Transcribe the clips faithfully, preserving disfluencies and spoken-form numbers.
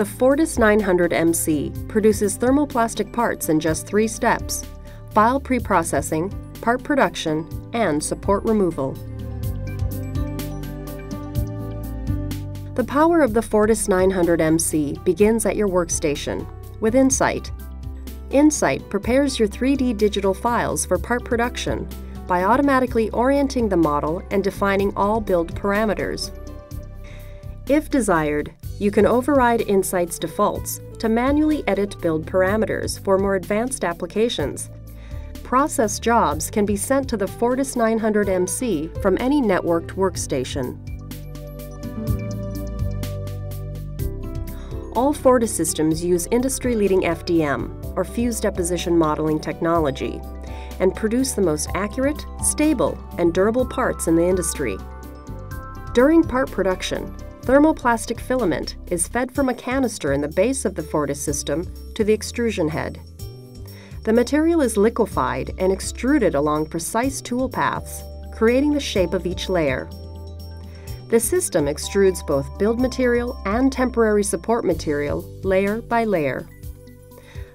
The Fortus nine hundred M C produces thermoplastic parts in just three steps: file pre-processing, part production, and support removal. The power of the Fortus nine hundred M C begins at your workstation with InSight. InSight prepares your three D digital files for part production by automatically orienting the model and defining all build parameters. If desired, you can override InSight's defaults to manually edit build parameters for more advanced applications. Process jobs can be sent to the Fortus nine hundred M C from any networked workstation. All Fortus systems use industry-leading F D M, or Fused Deposition Modeling technology, and produce the most accurate, stable, and durable parts in the industry. During part production, thermoplastic filament is fed from a canister in the base of the Fortus system to the extrusion head. The material is liquefied and extruded along precise tool paths, creating the shape of each layer. The system extrudes both build material and temporary support material layer by layer.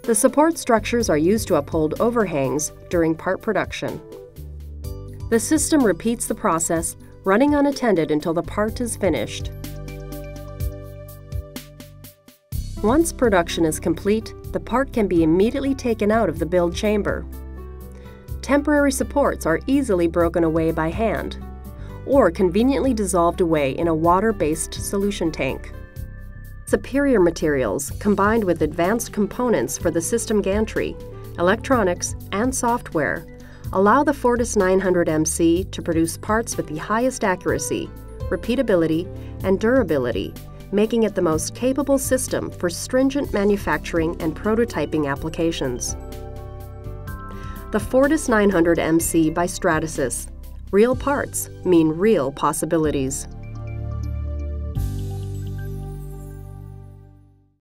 The support structures are used to uphold overhangs during part production. The system repeats the process, running unattended until the part is finished. Once production is complete, the part can be immediately taken out of the build chamber. Temporary supports are easily broken away by hand or conveniently dissolved away in a water-based solution tank. Superior materials combined with advanced components for the system gantry, electronics, and software allow the Fortus nine hundred M C to produce parts with the highest accuracy, repeatability, and durability, making it the most capable system for stringent manufacturing and prototyping applications. The Fortus nine hundred M C by Stratasys. Real parts mean real possibilities.